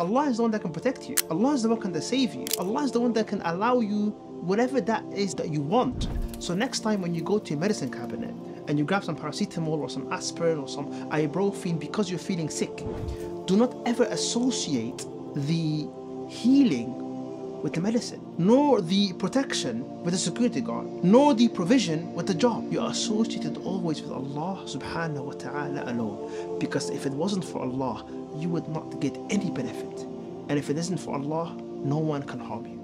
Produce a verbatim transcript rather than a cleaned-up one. Allah is the one that can protect you. Allah is the one that can save you. Allah is the one that can allow you whatever that is that you want. So next time when you go to your medicine cabinet and you grab some paracetamol or some aspirin or some ibuprofen because you're feeling sick, do not ever associate the healing with the medicine, nor the protection with the security guard, nor the provision with the job. You are associated always with Allah subhanahu wa ta'ala alone, because if it wasn't for Allah, you would not get any benefit. And if it isn't for Allah, no one can harm you.